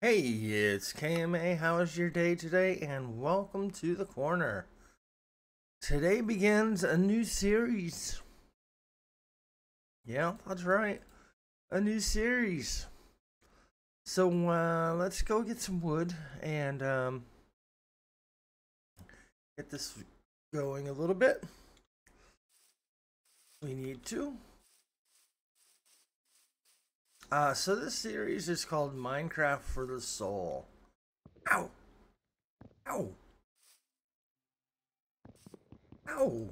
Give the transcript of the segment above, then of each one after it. Hey, it's KMA. How is your day today? And welcome to the corner. Today begins a new series. Yeah, that's right. A new series. So let's go get some wood and get this going a little bit. We need to. So this series is called Minecraft for the Soul. Ow! Ow! Ow!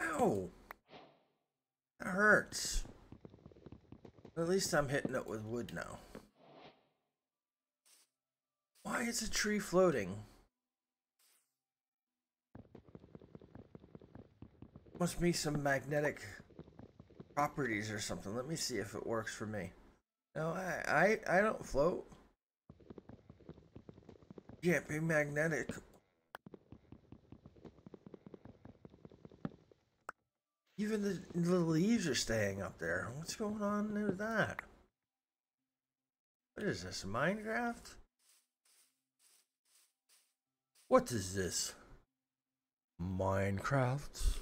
Ow! That hurts. At least I'm hitting it with wood now. Why is a tree floating? Must be some magnetic properties or something. Let me see if it works for me. No, I don't float. Can't be magnetic. Even the leaves are staying up there. What's going on with that? What is this, Minecraft? What is this? Minecraft?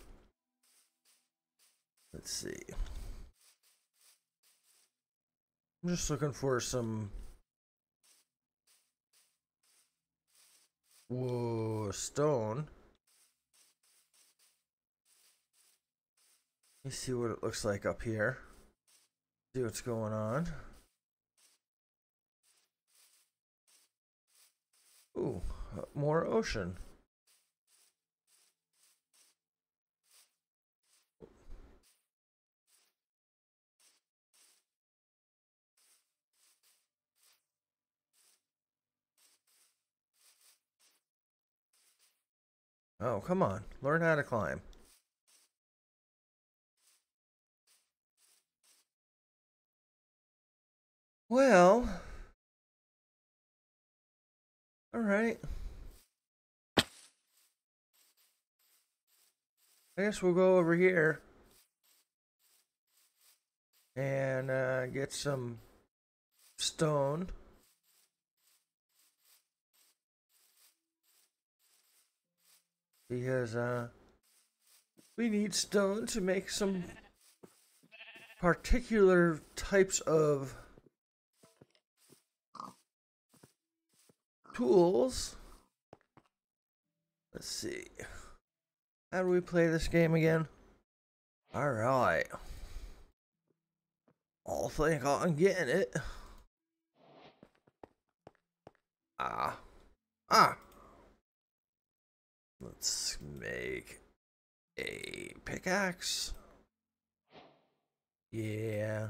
Let's see. I'm just looking for some... Whoa, stone. Let me see what it looks like up here. See what's going on. Ooh, more ocean. Oh, come on. Learn how to climb. Well. All right. I guess we'll go over here and get some stone. Because we need stone to make some particular types of tools. Let's see. How do we play this game again? Alright. I think I'm getting it. Let's make a pickaxe. Yeah.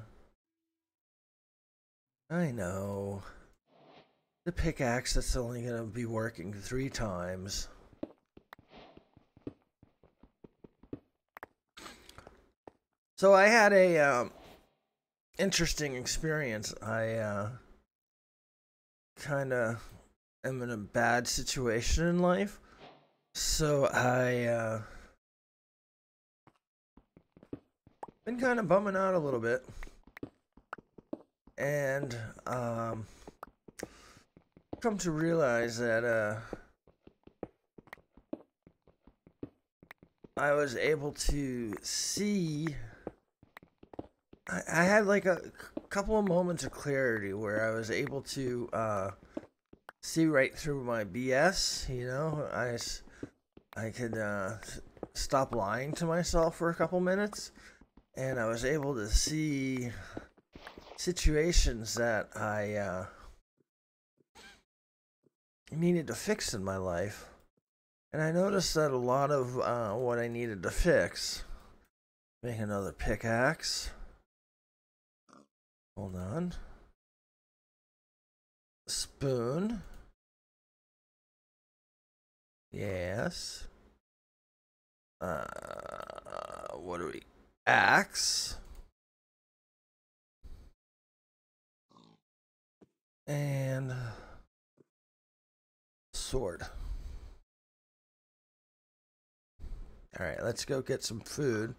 I know. The pickaxe that's only going to be working 3 times. So I had a interesting experience. I kind of am in a bad situation in life. So I been kind of bumming out a little bit, and come to realize that I was able to see. I had like a couple of moments of clarity where I was able to see right through my BS. You know, I could stop lying to myself for a couple minutes, and I was able to see situations that I needed to fix in my life. And I noticed that a lot of what I needed to fix. Make another pickaxe. Hold on. Spoon. Yes. What do we? Axe. And sword. All right, let's go get some food.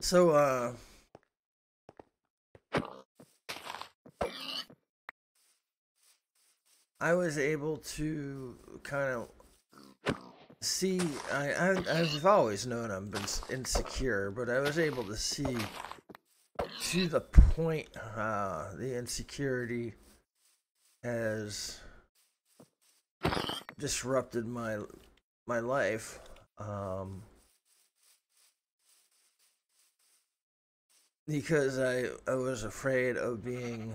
So I was able to kind of see, I've always known I've been insecure, but I was able to see to the point the insecurity has disrupted my life. Because I was afraid of being...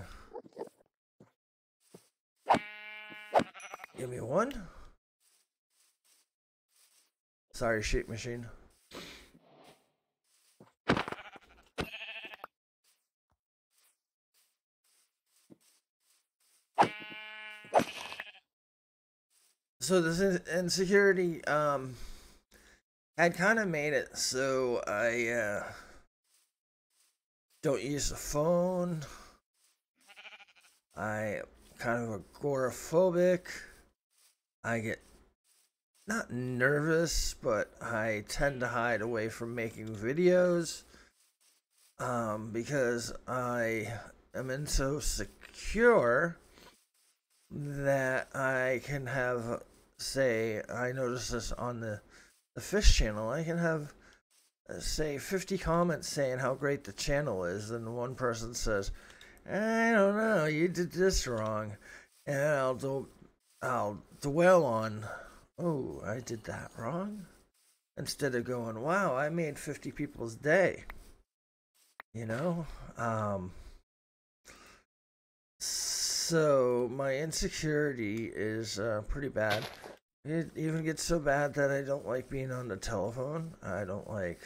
Give me one. Sorry, Sheep Machine. So this insecurity had kind of made it so I don't use the phone. I kind of agoraphobic. I get not nervous, but I tend to hide away from making videos because I am insecure that I can have. Say, I noticed this on the fish channel, I can have, say, 50 comments saying how great the channel is, and one person says, I don't know, you did this wrong, and I'll dwell on, oh, I did that wrong, instead of going, wow, I made 50 people's day, you know, so my insecurity is pretty bad. It even gets so bad that I don't like being on the telephone. I don't like...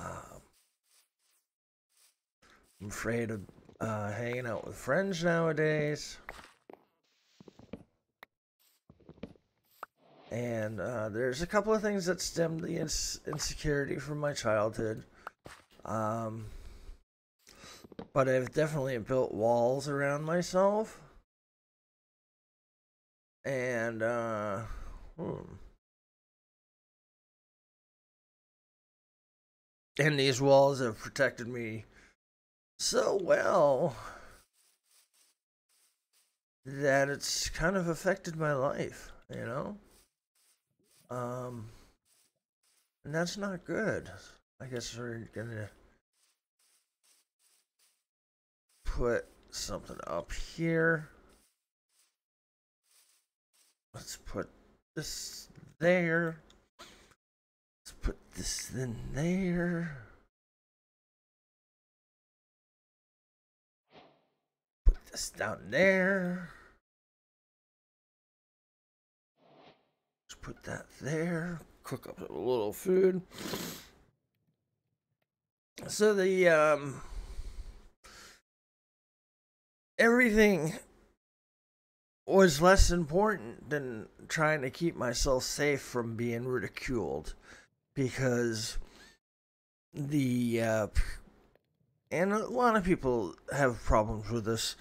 I'm afraid of hanging out with friends nowadays. And there's a couple of things that stemmed the insecurity from my childhood. But I've definitely built walls around myself. And, and these walls have protected me so well that it's kind of affected my life, you know? And that's not good. I guess we're gonna put something up here. Let's put this there. Let's put this in there. Put this down there. Let's put that there. Cook up a little food. So the everything was less important than trying to keep myself safe from being ridiculed, because the and a lot of people have problems with this.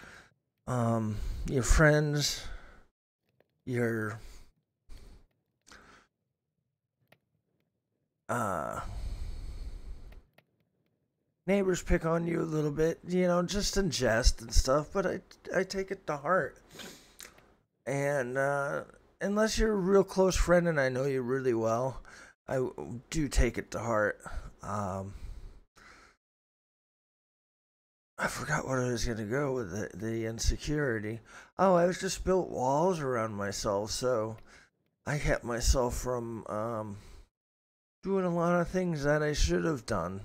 Your friends, your neighbors pick on you a little bit, you know, just in jest and stuff. But I take it to heart. And unless you're a real close friend and I know you really well, I do take it to heart. I forgot what I was going to go with the insecurity. Oh, I was just built walls around myself, so I kept myself from doing a lot of things that I should have done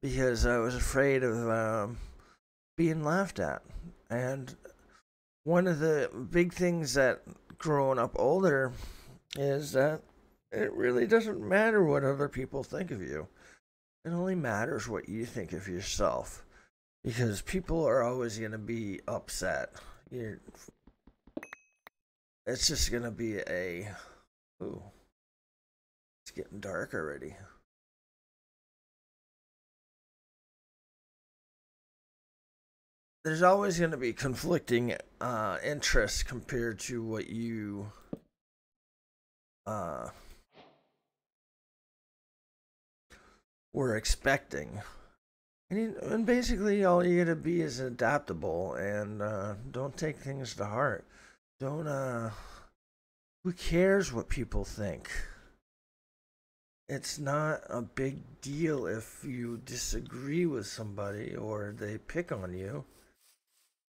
because I was afraid of being laughed at. And one of the big things that growing up older is that it really doesn't matter what other people think of you. It only matters what you think of yourself, because people are always going to be upset. It's just going to be a... Ooh, it's getting dark already. There's always going to be conflicting interests compared to what you were expecting. And basically all you're going to be is adaptable, and don't take things to heart. Don't, who cares what people think? It's not a big deal if you disagree with somebody or they pick on you.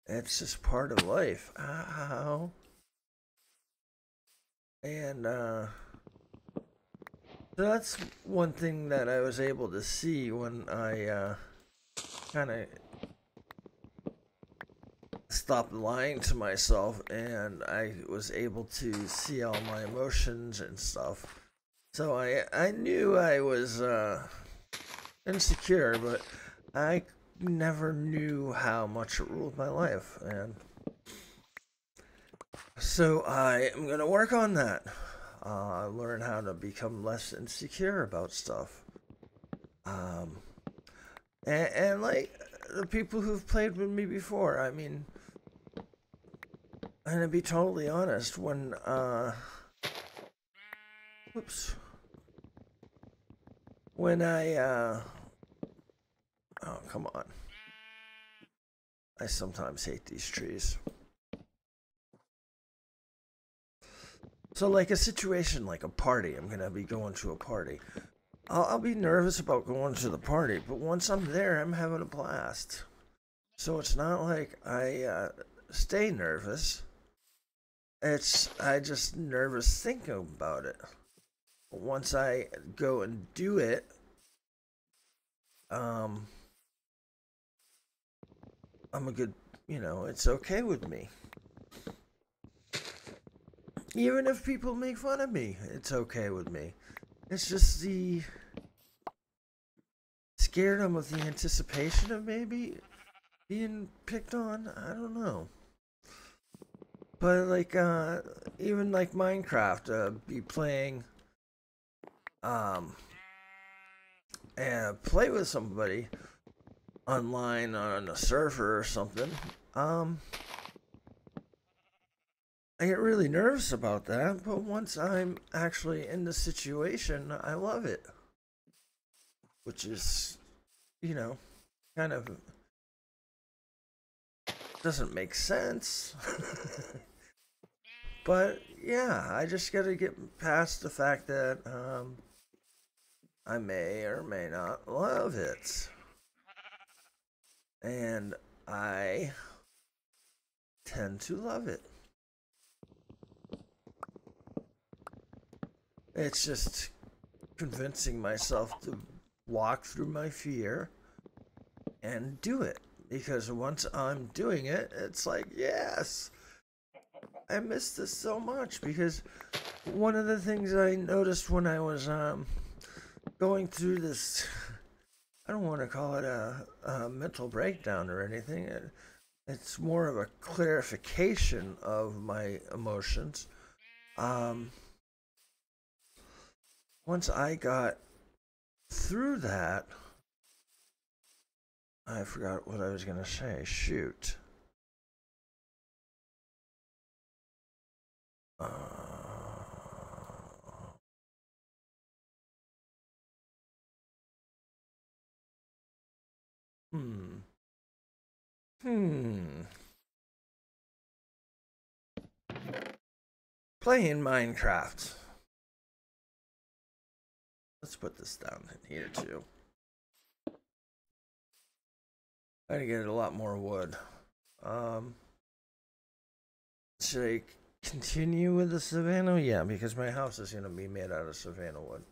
It's just part of life. Ow. And, so that's one thing that I was able to see when I, kind of stopped lying to myself, and I was able to see all my emotions and stuff. So I knew I was insecure, but I never knew how much it ruled my life. And so I am going to work on that. Learn how to become less insecure about stuff. And like the people who've played with me before, I mean, and to be totally honest, when oh, come on. I sometimes hate these trees. So like a situation like a party, I'm going to be going to a party. I'll be nervous about going to the party, but once I'm there, I'm having a blast. So it's not like I stay nervous. It's, I just nervous thinking about it. But once I go and do it, I'm a good, you know, it's okay with me. Even if people make fun of me, it's okay with me. It's just the scaredom of the anticipation of maybe being picked on. I don't know. But like, even like Minecraft, be playing, and play with somebody online on a server or something. I get really nervous about that, but once I'm actually in the situation, I love it. Which is, you know, kind of doesn't make sense. But yeah, I just gotta get past the fact that I may or may not love it. And I tend to love it. It's just convincing myself to walk through my fear and do it. Because once I'm doing it, it's like, yes, I miss this so much. Because one of the things I noticed when I was going through this, I don't want to call it a mental breakdown or anything. It's more of a clarification of my emotions. Once I got through that, I forgot what I was going to say. Shoot. Playing Minecraft. Let's put this down in here too. I gotta get a lot more wood. Should I continue with the savanna? Yeah, because my house is gonna be made out of savanna wood.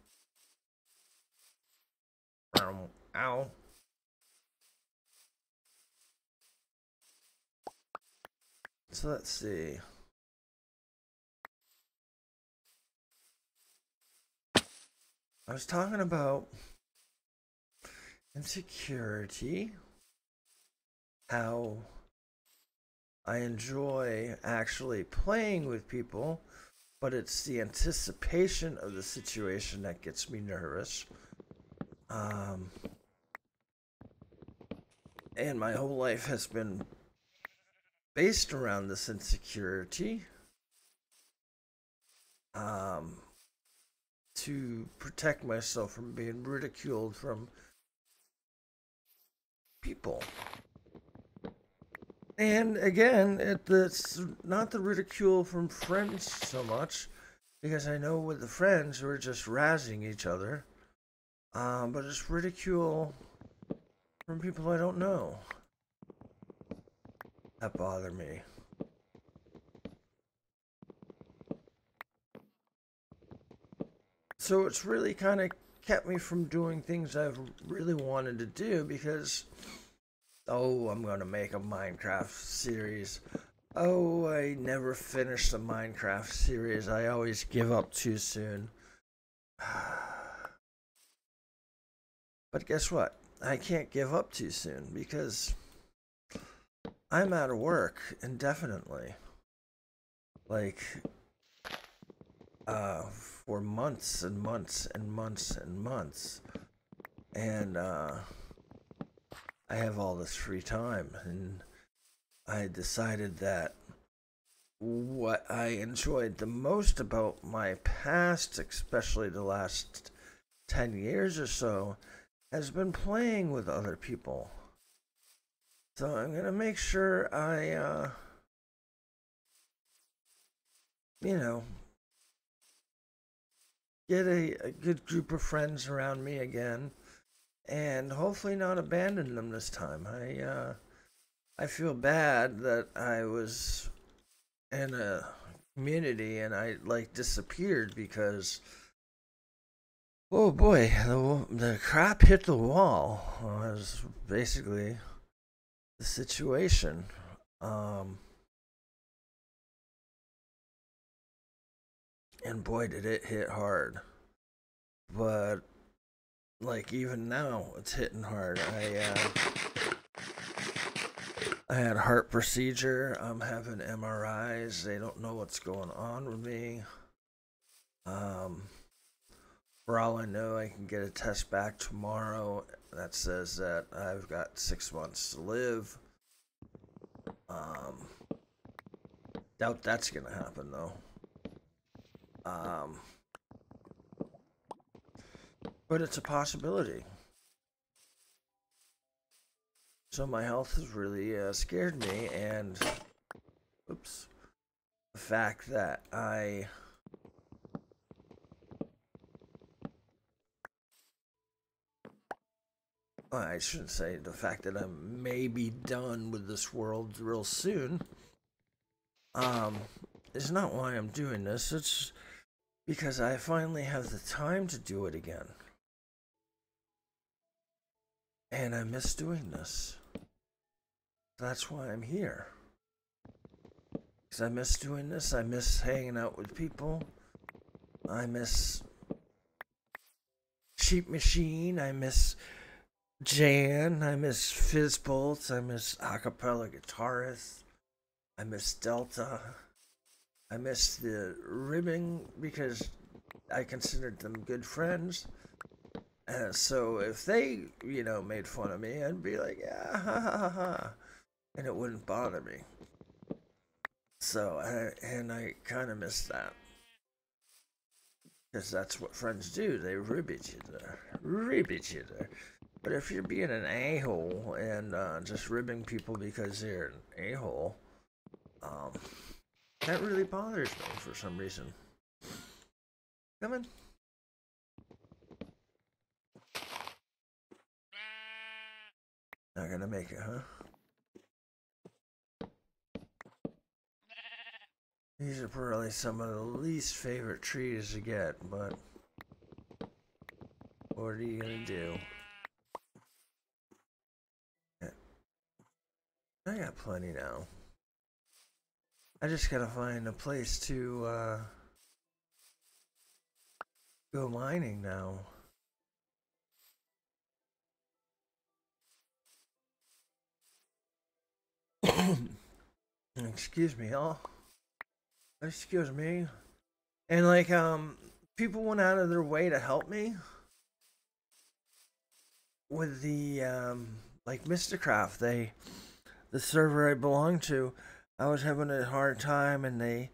Ow. So let's see. I was talking about insecurity, how I enjoy actually playing with people, but it's the anticipation of the situation that gets me nervous. And my whole life has been based around this insecurity. To protect myself from being ridiculed from people. And again, it's not the ridicule from friends so much, because I know with the friends we're just razzing each other, but it's ridicule from people I don't know that bother me. So it's really kind of kept me from doing things I've really wanted to do, because, oh, I'm going to make a Minecraft series. Oh, I never finished the Minecraft series. I always give up too soon. But guess what? I can't give up too soon, because I'm out of work indefinitely. Like, for months and months and months and months, and I have all this free time, and I decided that what I enjoyed the most about my past, especially the last 10 years or so, has been playing with other people. So I'm gonna make sure I you know, get a good group of friends around me again, and hopefully not abandon them this time. I feel bad that I was in a community and I like disappeared, because, oh boy, the crap hit the wall was basically the situation. And boy, did it hit hard. But, like, even now, it's hitting hard. I had heart procedure. I'm having MRIs. They don't know what's going on with me. For all I know, I can get a test back tomorrow that says that I've got 6 months to live. Doubt that's going to happen, though. But it's a possibility. So my health has really scared me, and oops, the fact that I shouldn't say the fact that I may be done with this world real soon, is not why I'm doing this. It's because I finally have the time to do it again. And I miss doing this. That's why I'm here. Because I miss doing this. I miss hanging out with people. I miss Sheep Machine. I miss Jan. I miss Fizzbolts. I miss acapella guitarist. I miss Delta. I miss the ribbing, because I considered them good friends. So if they, you know, made fun of me, I'd be like, yeah, ha, ha, ha. And it wouldn't bother me. So, and I kind of miss that. Because that's what friends do. They rib at you there. Rib at you there. But if you're being an a-hole and just ribbing people because they're an a-hole, that really bothers me for some reason. Come on. Not gonna make it, huh? These are probably some of the least favorite trees to get, but what are you gonna do? I got plenty now. I just gotta find a place to go mining now. Excuse me, y'all. Excuse me. And like, people went out of their way to help me with the like Mr. Craft. The server I belong to. I was having a hard time, and they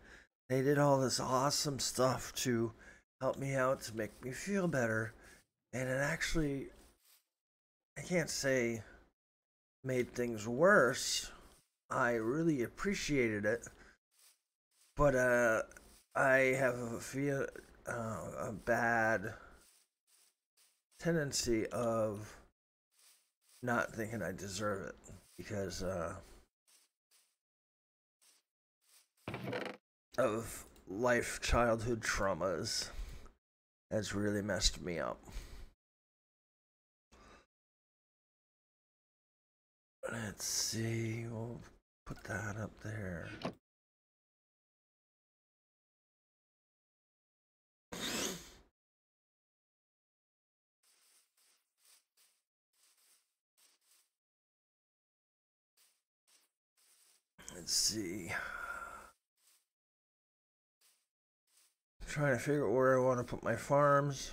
did all this awesome stuff to help me out, to make me feel better, and it actually, I can't say made things worse, I really appreciated it, but I have a bad tendency of not thinking I deserve it, because of childhood traumas has really messed me up. Let's see, we'll put that up there. Let's see. I'm trying to figure out where I want to put my farms.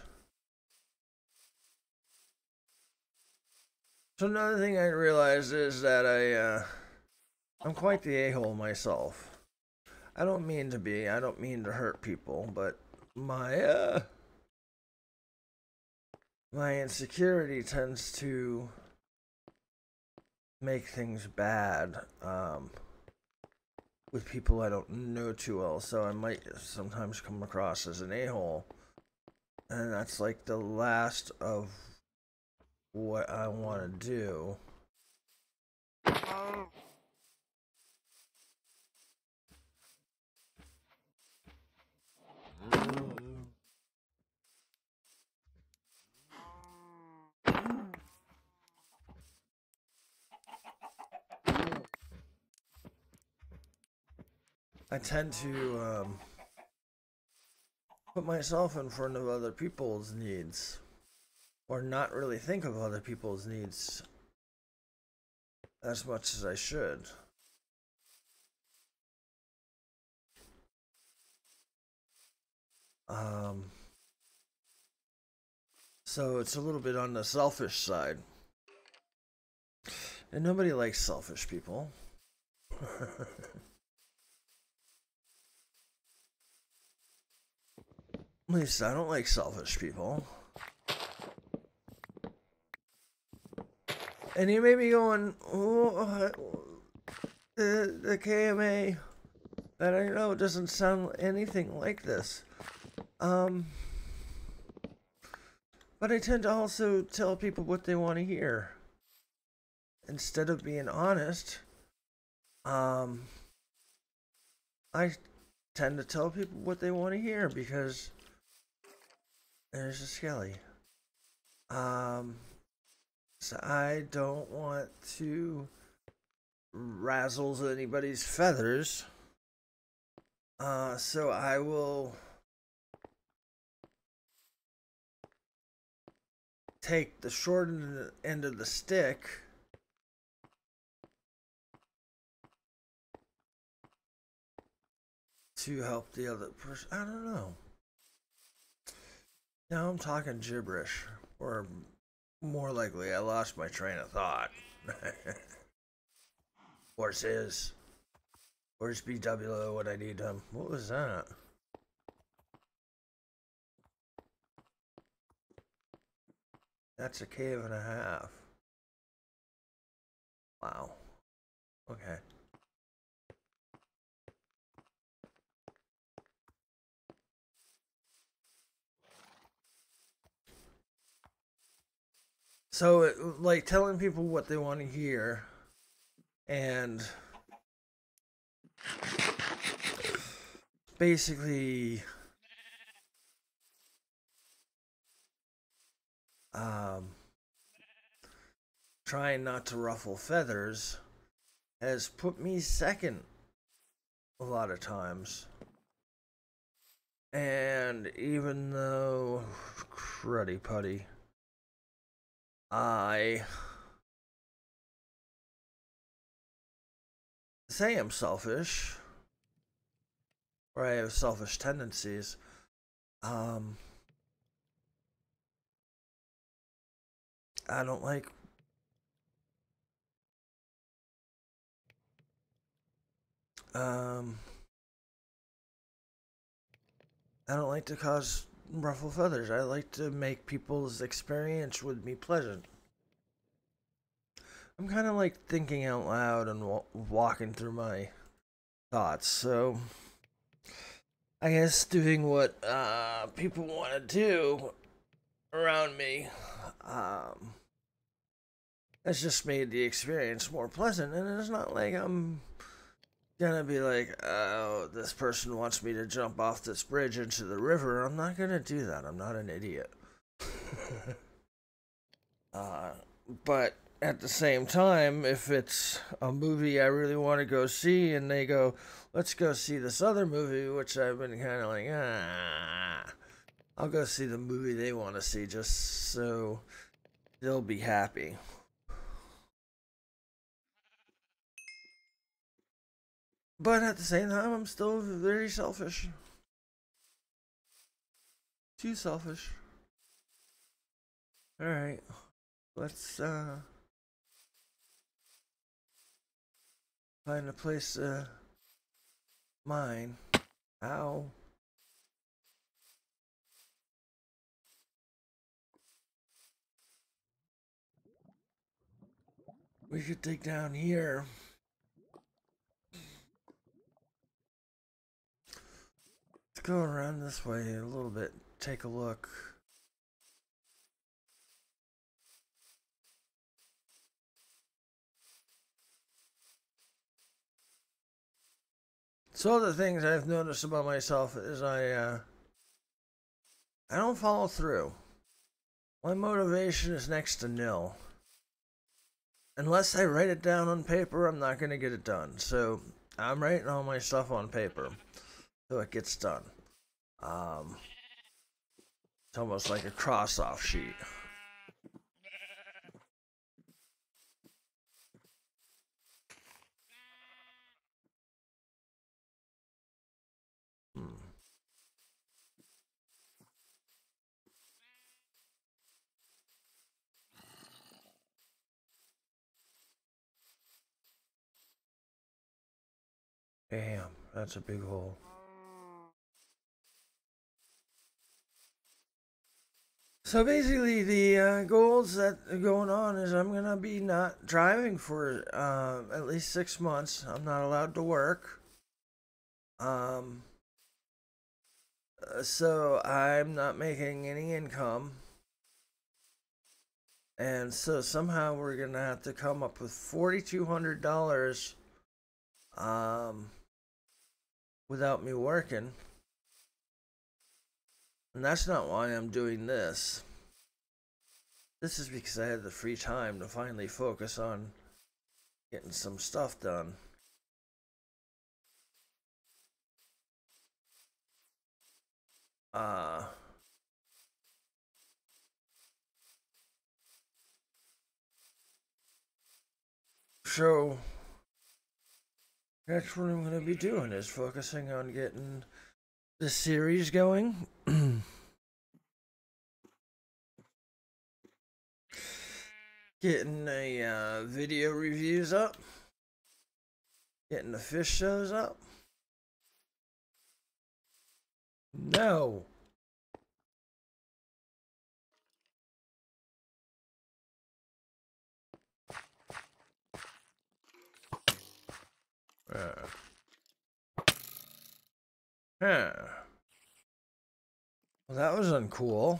So another thing I realized is that I'm quite the a-hole myself. I don't mean to be, I don't mean to hurt people, but my my insecurity tends to make things bad with people I don't know too well, so I might sometimes come across as an a-hole, and that's like the last of what I want to do. I tend to put myself in front of other people's needs, or not really think of other people's needs as much as I should. So it's a little bit on the selfish side, and nobody likes selfish people. At least I don't like selfish people. And you may be going, oh, the KMA that I know doesn't sound anything like this. But I tend to also tell people what they want to hear, instead of being honest. I tend to tell people what they want to hear, because there's a skelly. So I don't want to razzle anybody's feathers. So I will take the short end of the stick to help the other person. I don't know. Now I'm talking gibberish, or more likely, I lost my train of thought. Horses. Where's BWO when I need them? What was that? That's a cave and a half. Wow. Okay. So, like, telling people what they want to hear, and basically trying not to ruffle feathers has put me second a lot of times. And even though, cruddy putty, I say I'm selfish, or I have selfish tendencies, I don't like to cause ruffle feathers. I like to make people's experience with me pleasant. I'm kind of like thinking out loud and walking through my thoughts, so I guess doing what people want to do around me has just made the experience more pleasant, and it's not like I'm gonna be like, oh, this person wants me to jump off this bridge into the river. I'm not gonna do that. I'm not an idiot. But at the same time, if it's a movie I really want to go see and they go, let's go see this other movie, which I've been kind of like, ah, I'll go see the movie they want to see just so they'll be happy. But at the same time, I'm still very selfish. Too selfish. Alright. Let's, find a place to mine. Ow. We could dig down here. Let's go around this way a little bit, take a look. So the things I've noticed about myself is I don't follow through. My motivation is next to nil. Unless I write it down on paper, I'm not going to get it done. So I'm writing all my stuff on paper. So it gets done. It's almost like a cross-off sheet. Damn, that's a big hole. So basically the goals that are going on is I'm going to be not driving for at least 6 months. I'm not allowed to work. So I'm not making any income. And so somehow we're going to have to come up with $4,200 without me working. And that's not why I'm doing this. This is because I had the free time to finally focus on getting some stuff done. So that's what I'm going to be doing, is focusing on getting the series going. Getting the video reviews up. Getting the fish shows up. No. Huh. Well, that was uncool.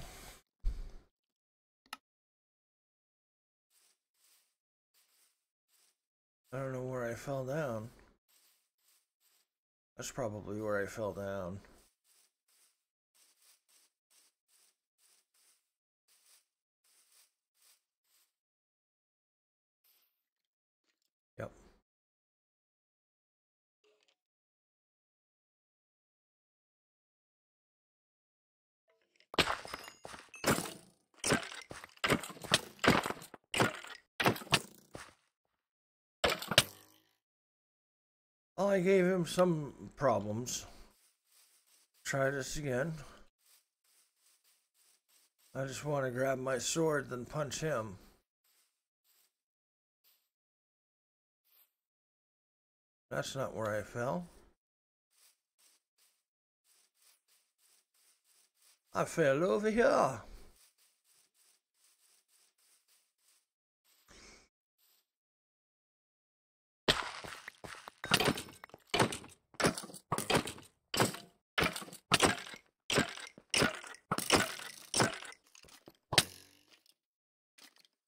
I don't know where I fell down. That's probably where I fell down. Well, I gave him some problems. Try this again. I just want to grab my sword, then punch him. That's not where I fell. I fell over here.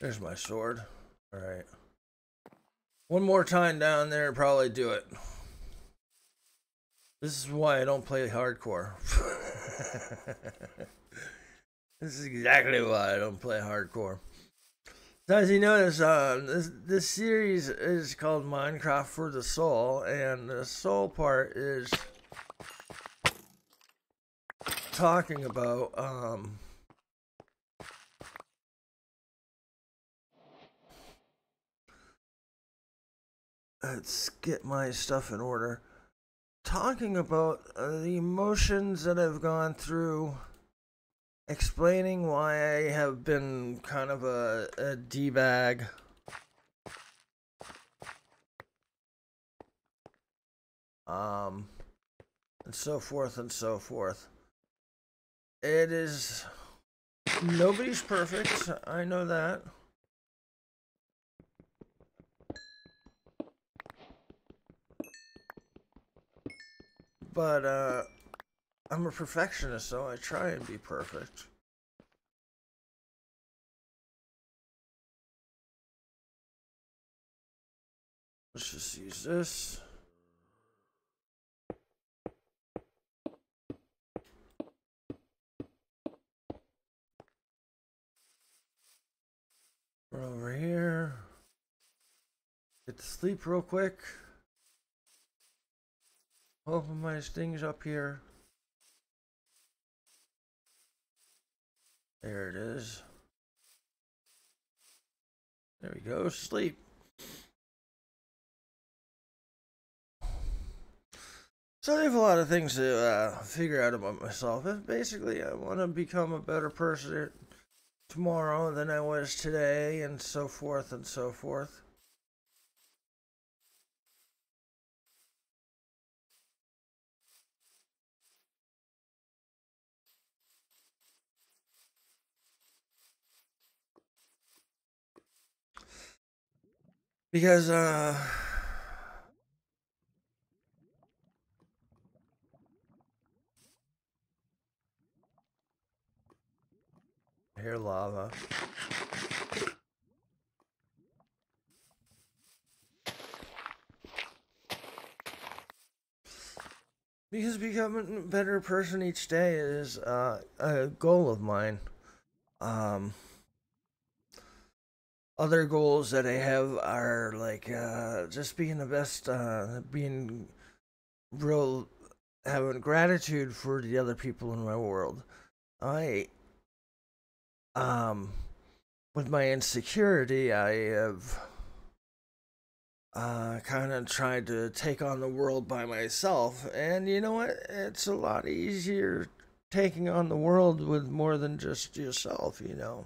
There's my sword. All right. One more time down there, probably do it. This is why I don't play hardcore. This is exactly why I don't play hardcore. So as you notice, this series is called Minecraft for the Soul, and the soul part is talking about let's get my stuff in order. Talking about the emotions that I've gone through, explaining why I have been kind of a D-bag, and so forth and so forth. It is, nobody's perfect, I know that. But, I'm a perfectionist, so I try and be perfect. Let's just use this. We're over here. Get to sleep real quick. Open my things up here. There it is. There we go. Sleep. So I have a lot of things to figure out about myself. Basically, I want to become a better person tomorrow than I was today, and so forth and so forth. Because, I hear lava. Because becoming a better person each day is a goal of mine. Other goals that I have are like just being the best, being real, having gratitude for the other people in my world. With my insecurity, I have kind of tried to take on the world by myself. And you know what? It's a lot easier taking on the world with more than just yourself, you know.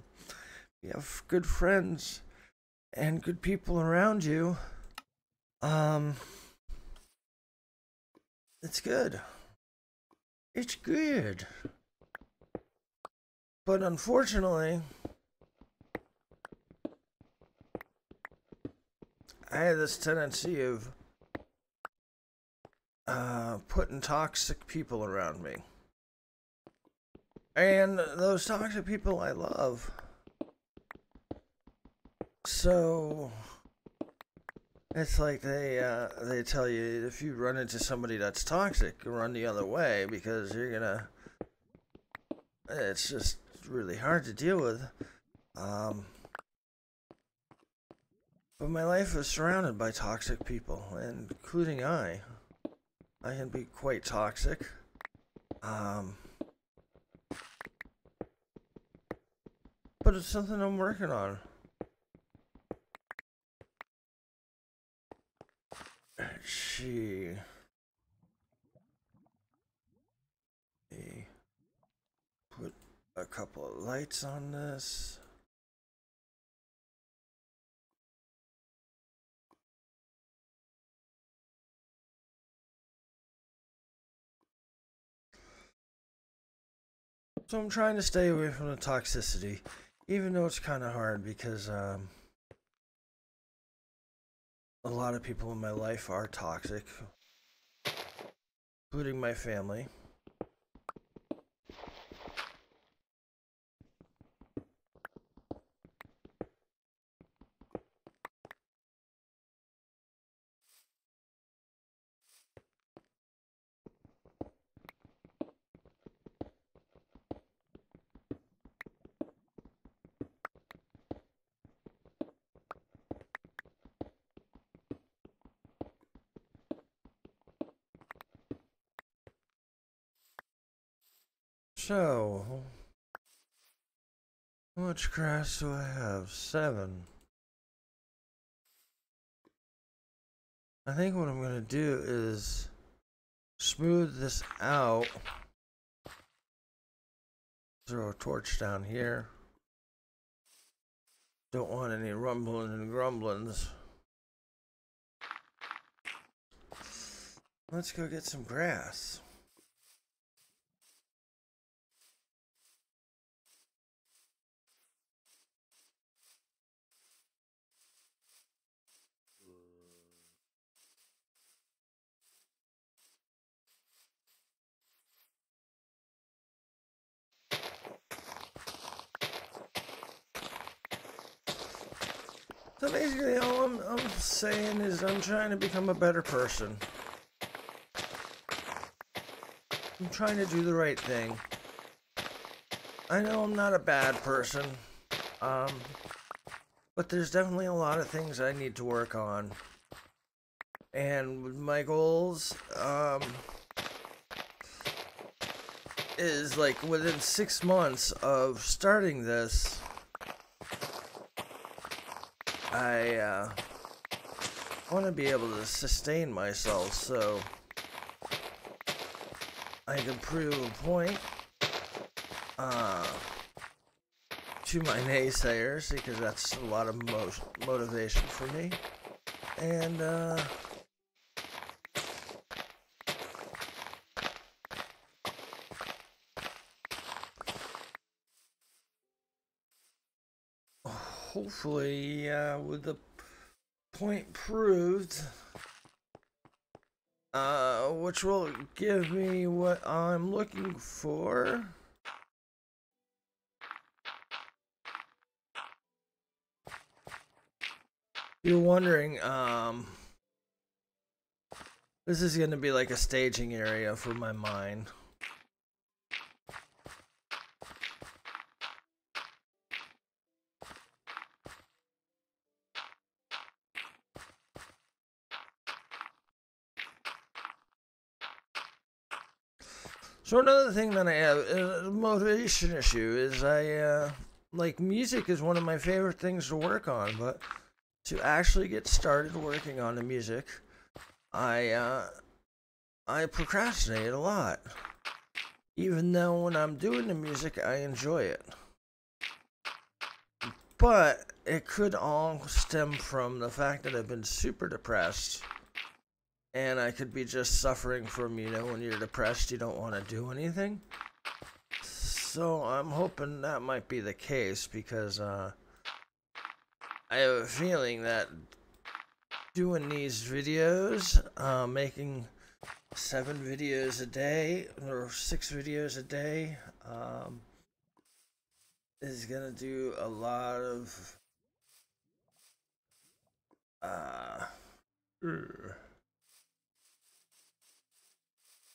You have good friends and good people around you. It's good. It's good. But unfortunately, I have this tendency of putting toxic people around me. And those toxic people I love. So it's like they tell you if you run into somebody that's toxic, run the other way because you're gonna. It's just really hard to deal with. But my life is surrounded by toxic people, including I. I can be quite toxic. But it's something I'm working on. Let me put a couple of lights on this. So I'm trying to stay away from the toxicity, even though it's kind of hard because a lot of people in my life are toxic, including my family. So, how much grass do I have? 7. I think what I'm going to do is smooth this out. Throw a torch down here. Don't want any rumblings and grumblings. Let's go get some grass. So basically all I'm saying is I'm trying to become a better person. I'm trying to do the right thing. I know I'm not a bad person, but there's definitely a lot of things I need to work on. And with my goals is like within 6 months of starting this, I want to be able to sustain myself so I can prove a point to my naysayers, because that's a lot of motivation for me. And hopefully, with the point proved, which will give me what I'm looking for. You're wondering, this is going to be like a staging area for my mine. So another thing that I have is a motivation issue is like music is one of my favorite things to work on, but to actually get started working on the music, I procrastinate a lot, even though when I'm doing the music I enjoy it. But it could all stem from the fact that I've been super depressed. And I could be just suffering from, you know, when you're depressed, you don't want to do anything. So I'm hoping that might be the case, because I have a feeling that doing these videos, making 7 videos a day or 6 videos a day, is gonna do a lot of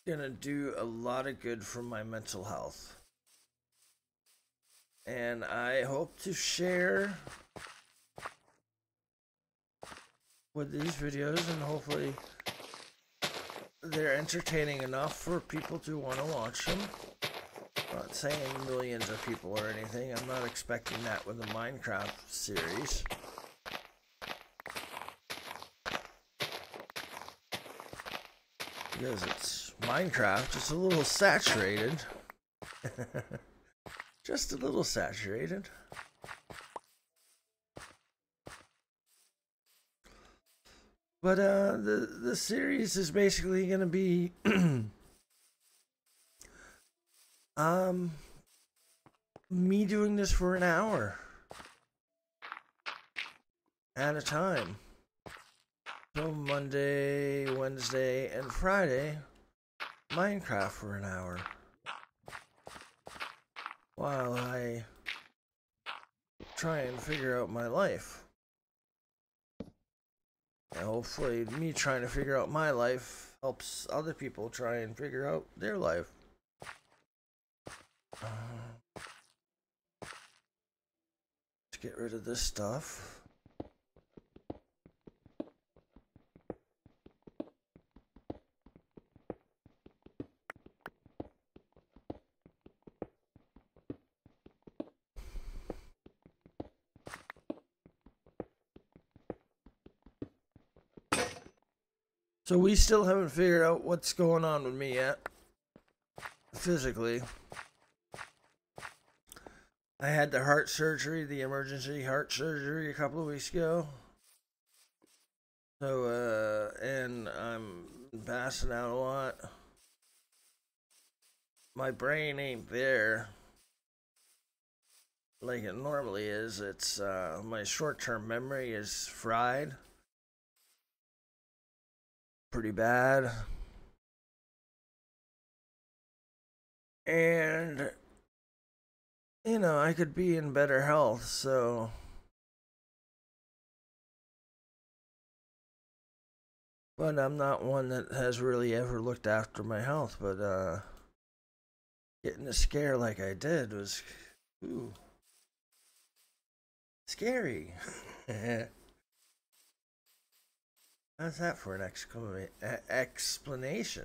gonna do a lot of good for my mental health. And I hope to share with these videos, and hopefully they're entertaining enough for people to want to watch them. I'm not saying millions of people or anything. I'm not expecting that with the Minecraft series. Because it's Minecraft, it's a little saturated. Just a little saturated. But the series is basically going to be me doing this for an hour at a time. So Monday, Wednesday, and Friday, Minecraft for an hour, while I try and figure out my life. And hopefully me trying to figure out my life helps other people try and figure out their life. Let's get rid of this stuff. So we still haven't figured out what's going on with me yet. Physically. I had the heart surgery, the emergency heart surgery a couple of weeks ago. So, and I'm passing out a lot. My brain ain't there like it normally is. It's, my short-term memory is fried. Pretty bad. And, you know, I could be in better health, so... But I'm not one that has really ever looked after my health, but, getting a scare like I did was, ooh, scary. How's that for an explanation?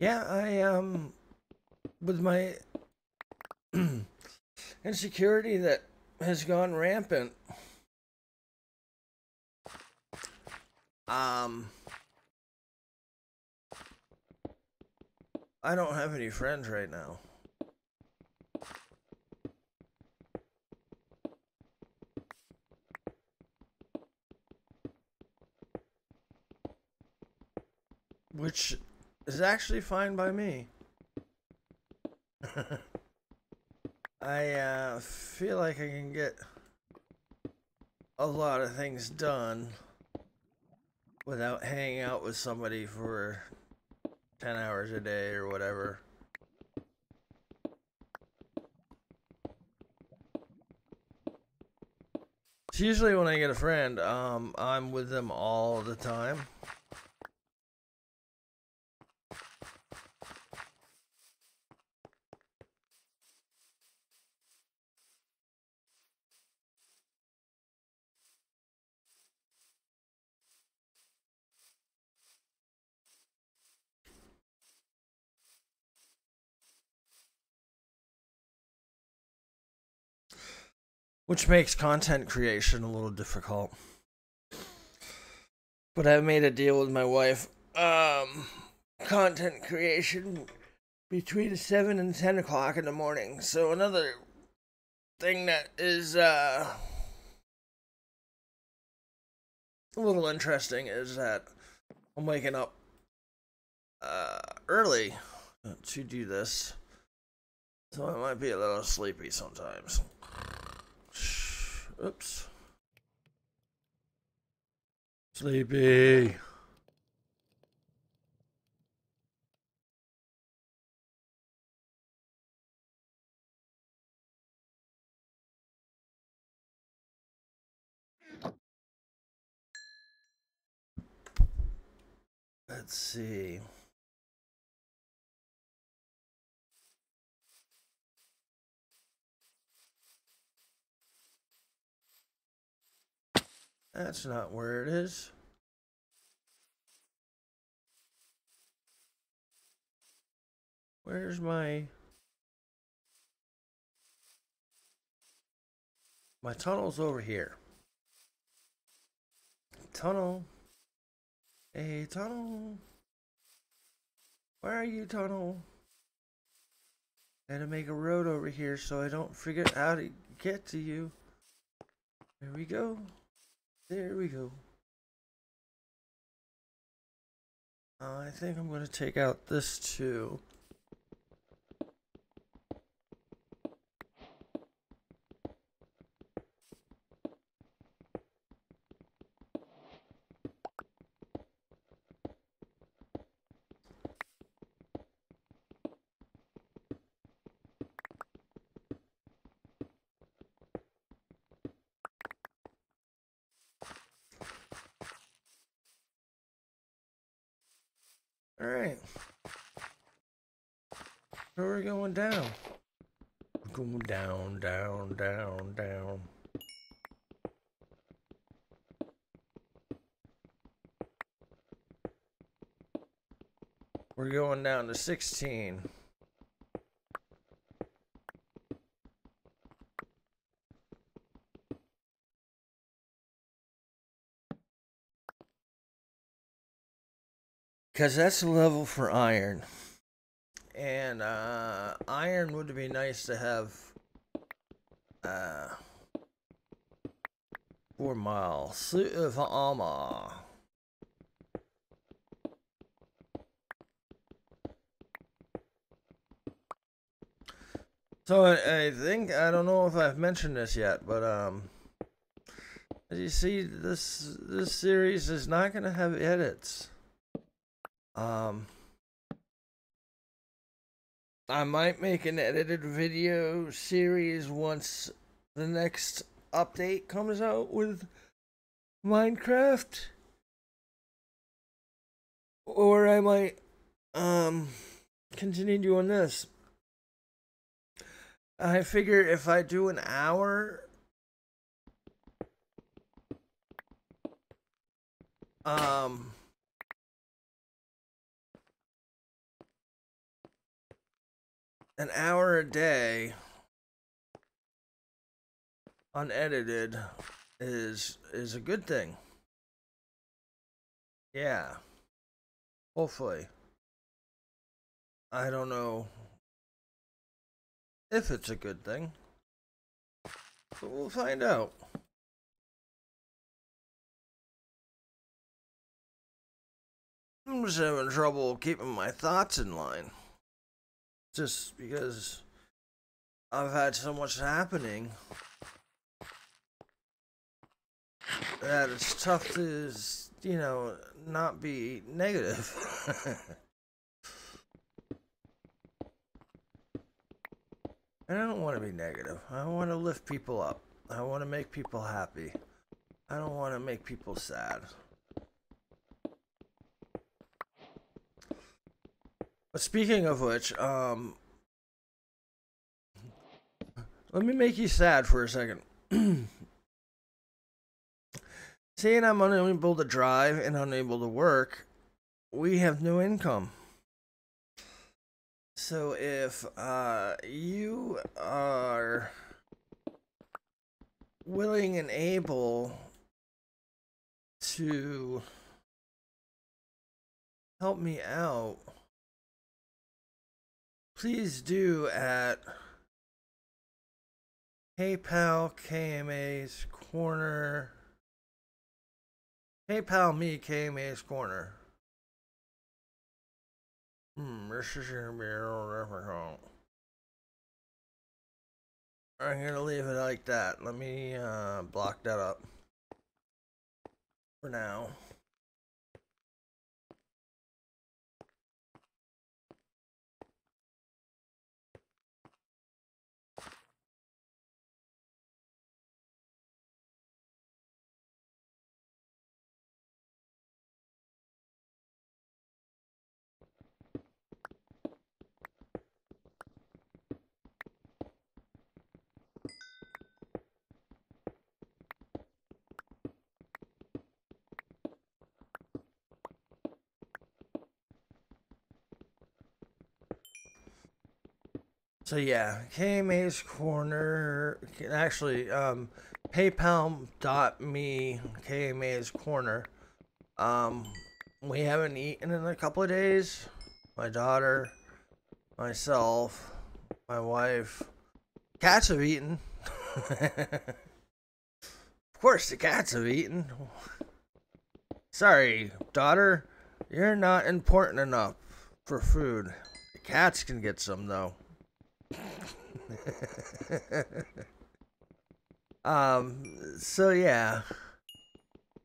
Yeah, I, with my insecurity that has gone rampant, I don't have any friends right now. Which... is actually fine by me. I feel like I can get a lot of things done without hanging out with somebody for 10 hours a day or whatever. It's usually when I get a friend, I'm with them all the time. Which makes content creation a little difficult. But I've made a deal with my wife. Content creation between 7 and 10 o'clock in the morning. So another thing that is a little interesting is that I'm waking up early to do this. So I might be a little sleepy sometimes. Oops. Sleepy. Let's see. That's not where it is. Where's my tunnel's over here. Tunnel. Hey, tunnel. Where are you, tunnel? Gotta make a road over here so I don't forget how to get to you. There we go. There we go. I think I'm going to take out this too. We're going down. We're going down, down, down, down. We're going down to 16. Because that's the level for iron. And iron would be nice to have 4 miles. Suit of armor. So I think, I don't know if I've mentioned this yet, but as you see, this series is not going to have edits. I might make an edited video series once the next update comes out with Minecraft, or I might continue doing this. I figure if I do an hour, an hour a day unedited is a good thing. Yeah. Hopefully. I don't know if it's a good thing, but we'll find out. I'm just having trouble keeping my thoughts in line, just because I've had so much happening that it's tough to, you know, not be negative. And I don't want to be negative. I want to lift people up. I want to make people happy. I don't want to make people sad. But speaking of which, let me make you sad for a second. Seeing I'm unable to drive and unable to work, we have no income. So if you are willing and able to help me out, please do at PayPal KMA's Corner. PayPal me KMA's Corner. This is gonna be real difficult. I'm gonna leave it like that. Let me block that up for now. So yeah, KMA's Corner, actually, paypal.me KMA's Corner. We haven't eaten in a couple of days. My daughter, myself, my wife, cats have eaten. Of course the cats have eaten. Sorry, daughter, you're not important enough for food. The cats can get some though. So yeah,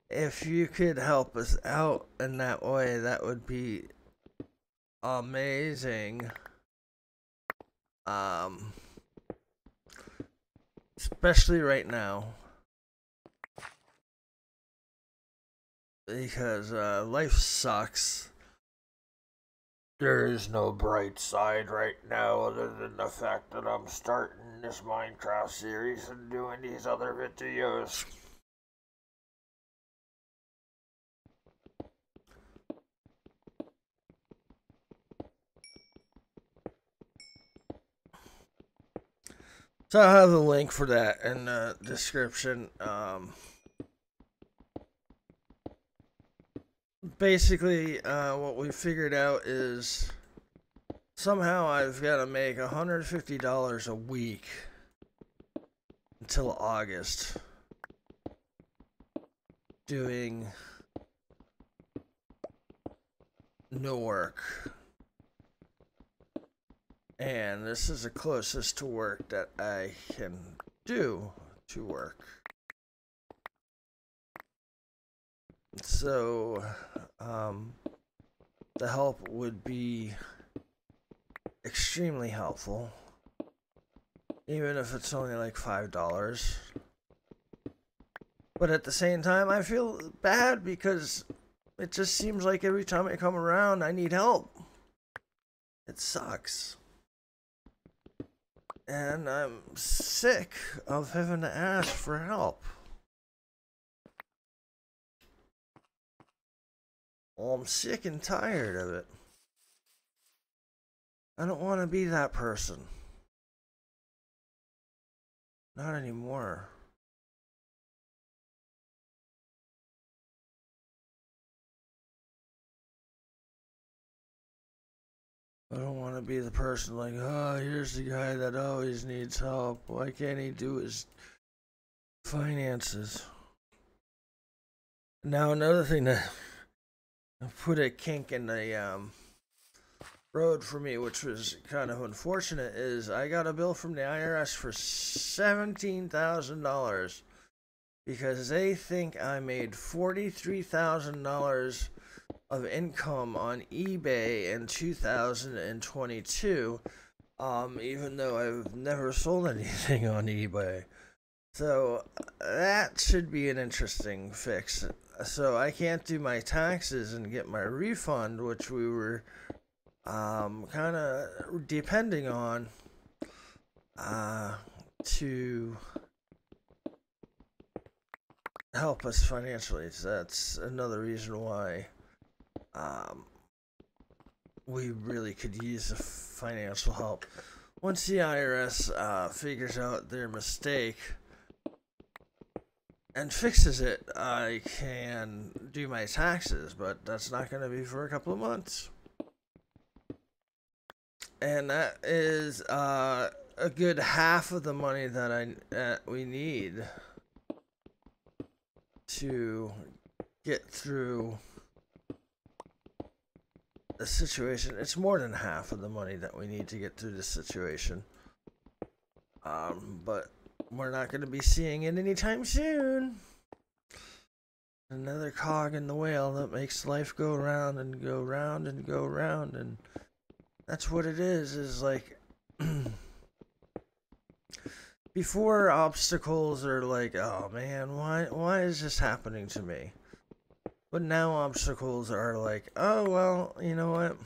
if you could help us out in that way, that would be amazing. Especially right now, because life sucks. There is no bright side right now other than the fact that I'm starting this Minecraft series and doing these other videos. So I'll have the link for that in the description. Basically, what we figured out is somehow I've got to make $150 a week until August doing no work. And this is the closest to work that I can do to work. So, the help would be extremely helpful, even if it's only like $5. But at the same time, I feel bad because it just seems like every time I come around, I need help. It sucks. And I'm sick of having to ask for help. Well, I'm sick and tired of it. I don't want to be that person. Not anymore. I don't want to be the person like, oh, here's the guy that always needs help. Why can't he do his finances? Now, another thing that put a kink in the road for me, which was kind of unfortunate, is I got a bill from the IRS for $17,000 because they think I made $43,000 of income on eBay in 2022, even though I've never sold anything on eBay. So that should be an interesting fix. So I can't do my taxes and get my refund, which we were kind of depending on to help us financially. So that's another reason why we really could use the financial help. Once the IRS figures out their mistake and fixes it, I can do my taxes, but that's not going to be for a couple of months. And that is a good half of the money that we need to get through the situation. It's more than half of the money that we need to get through this situation, but we're not going to be seeing it anytime soon. Another cog in the wheel that makes life go round and go round and go round, and that's what it is like. Before, obstacles are like, oh man, why is this happening to me? But now obstacles are like, oh, well, you know what?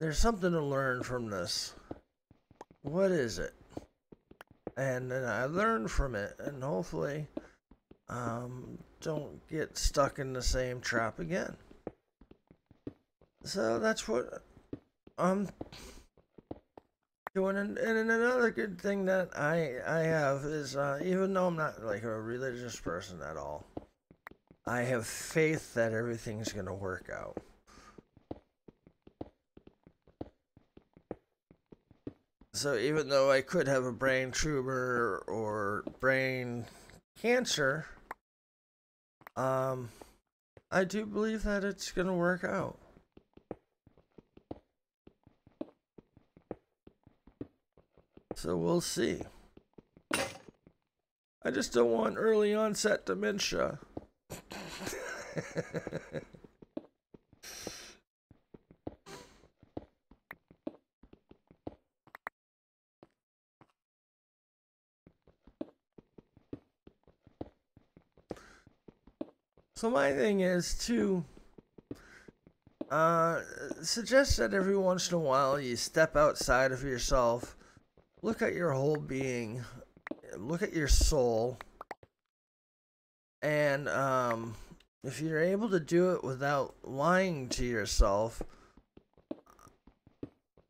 There's something to learn from this. What is it? And then I learn from it, and hopefully don't get stuck in the same trap again. So that's what I'm doing. And another good thing that I have is, even though I'm not like a religious person at all, I have faith that everything's going to work out. So even though I could have a brain tumor or brain cancer, I do believe that it's going to work out. So we'll see. I just don't want early onset dementia. So my thing is to Suggest that every once in a while you step outside of yourself, look at your whole being, look at your soul, and if you're able to do it without lying to yourself,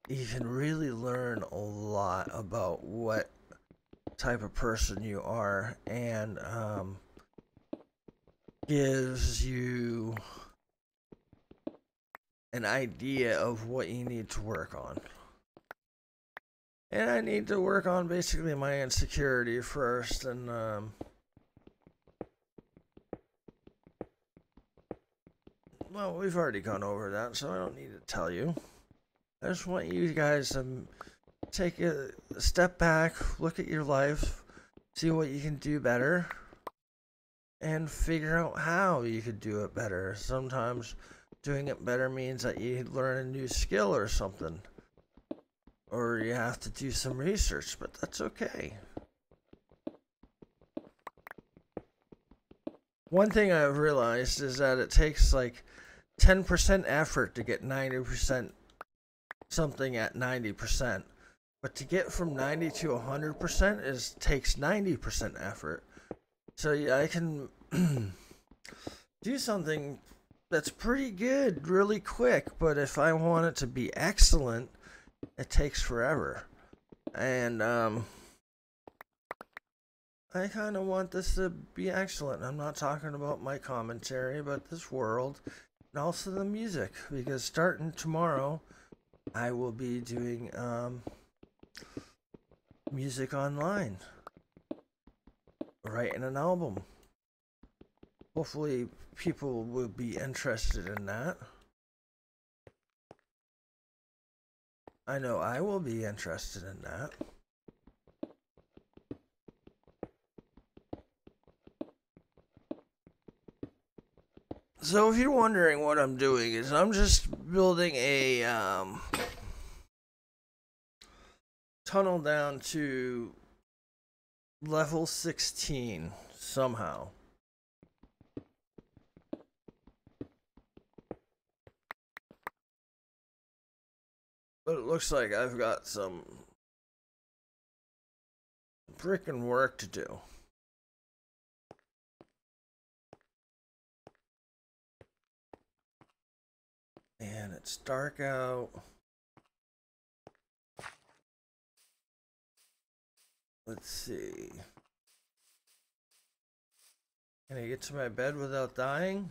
you can really learn a lot about what type of person you are, and gives you an idea of what you need to work on. And I need to work on basically my insecurity first, and well, we've already gone over that, so I don't need to tell you. I just want you guys to take a step back, look at your life, see what you can do better, and figure out how you could do it better. Sometimes doing it better means that you learn a new skill or something, or you have to do some research, but that's okay. One thing I've realized is that it takes like 10% effort to get 90% something at 90%, but to get from 90 to 100% takes 90% effort. So yeah, I can do something that's pretty good really quick, but if I want it to be excellent, it takes forever. And I kind of want this to be excellent. I'm not talking about my commentary, but this world, and also the music, because starting tomorrow I will be doing music online, writing an album. Hopefully people will be interested in that. I know I will be interested in that. So if you're wondering what I'm doing, is I'm just building a tunnel down to level 16 somehow. But it looks like I've got some frickin' work to do. And it's dark out. Let's see. Can I get to my bed without dying?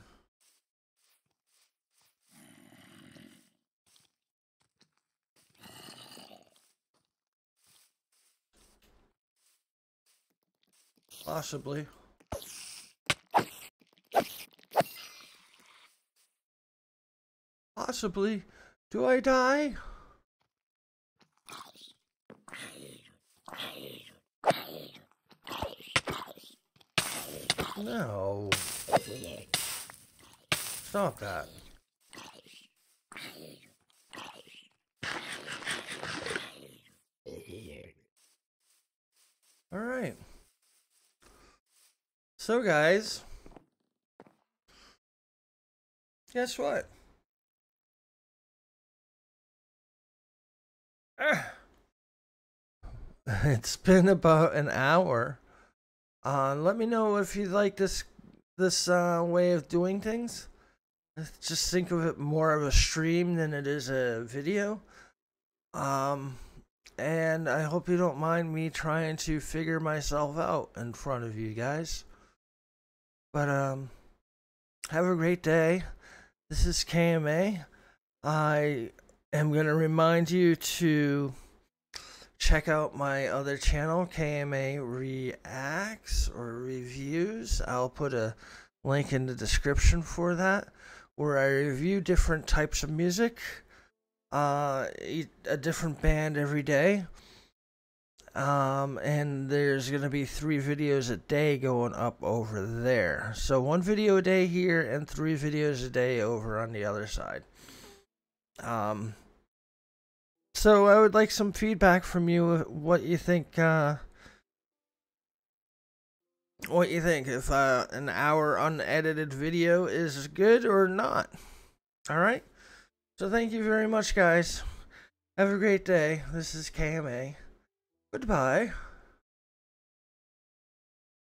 Possibly. Possibly. Do I die? No. Stop that. All right. So guys, guess what? It's been about an hour. Let me know if you like this way of doing things. Just think of it more of a stream than it is a video. And I hope you don't mind me trying to figure myself out in front of you guys. But have a great day. This is KMA. I'm going to remind you to check out my other channel, KMA Reacts or Reviews. I'll put a link in the description for that, where I review different types of music, a different band every day. And there's going to be 3 videos a day going up over there. So 1 video a day here and 3 videos a day over on the other side. So I would like some feedback from you, what you think, if an hour unedited video is good or not. All right. So thank you very much, guys. Have a great day. This is KMA. Goodbye.